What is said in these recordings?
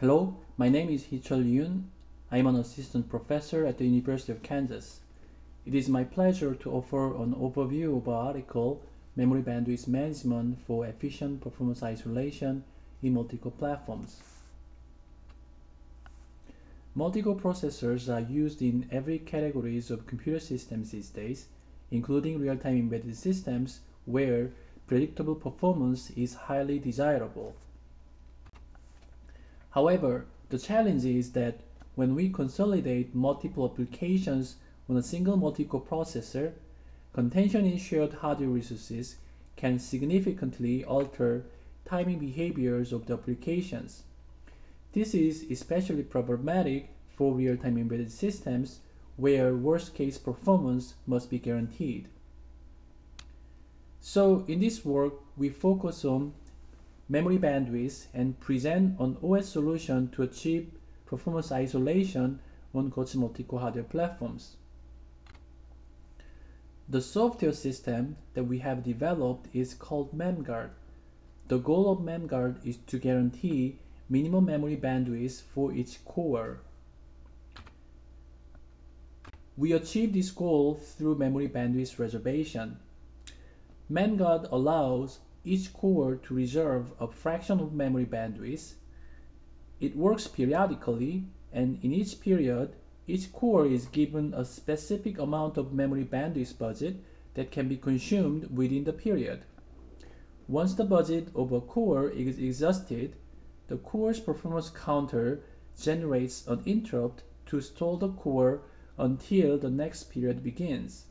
Hello, my name is Hee-Chul Yun. I am an assistant professor at the University of Kansas. It is my pleasure to offer an overview of our article, Memory Bandwidth Management for Efficient Performance Isolation in Multi-Core Platforms. Multi-core processors are used in every category of computer systems these days, including real-time embedded systems where predictable performance is highly desirable. However, the challenge is that when we consolidate multiple applications on a single multi-core processor, contention in shared hardware resources can significantly alter timing behaviors of the applications. This is especially problematic for real-time embedded systems where worst-case performance must be guaranteed. So in this work, we focus on memory bandwidth and present an OS solution to achieve performance isolation on Koch multi-core hardware platforms. The software system that we have developed is called MemGuard. The goal of MemGuard is to guarantee minimum memory bandwidth for each core. We achieve this goal through memory bandwidth reservation. MemGuard allows each core to reserve a fraction of memory bandwidth. It works periodically, and in each period, each core is given a specific amount of memory bandwidth budget that can be consumed within the period. Once the budget of a core is exhausted, the core's performance counter generates an interrupt to stall the core until the next period begins.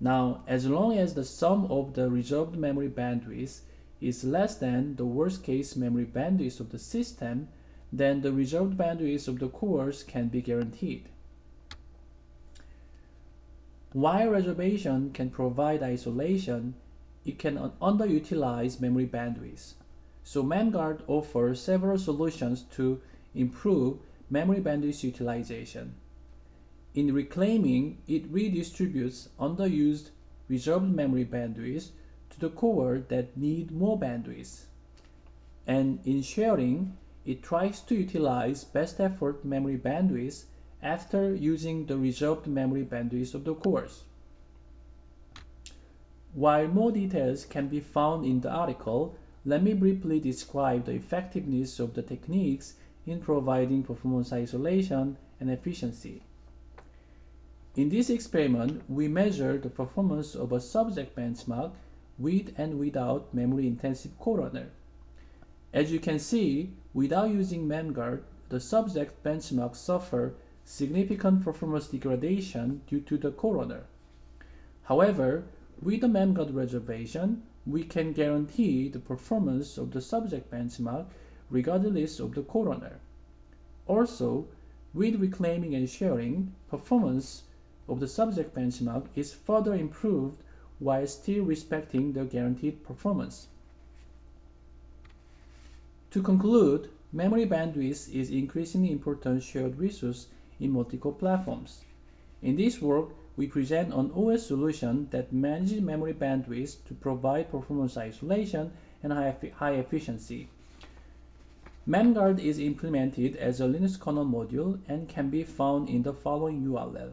Now, as long as the sum of the reserved memory bandwidth is less than the worst-case memory bandwidth of the system, then the reserved bandwidth of the cores can be guaranteed. While reservation can provide isolation, it can underutilize memory bandwidth. So MemGuard offers several solutions to improve memory bandwidth utilization. In reclaiming, it redistributes underused reserved memory bandwidth to the core that need more bandwidth. And in sharing, it tries to utilize best effort memory bandwidth after using the reserved memory bandwidth of the cores. While more details can be found in the article, let me briefly describe the effectiveness of the techniques in providing performance isolation and efficiency. In this experiment, we measure the performance of a subject benchmark with and without memory-intensive corerunner. As you can see, without using MemGuard, the subject benchmark suffered significant performance degradation due to the corerunner. However, with the MemGuard reservation, we can guarantee the performance of the subject benchmark regardless of the corerunner. Also, with reclaiming and sharing, performance of the subject benchmark is further improved while still respecting the guaranteed performance. To conclude, memory bandwidth is increasingly important shared resource in multi-core platforms. In this work, we present an OS solution that manages memory bandwidth to provide performance isolation and high efficiency. MemGuard is implemented as a Linux kernel module and can be found in the following URL.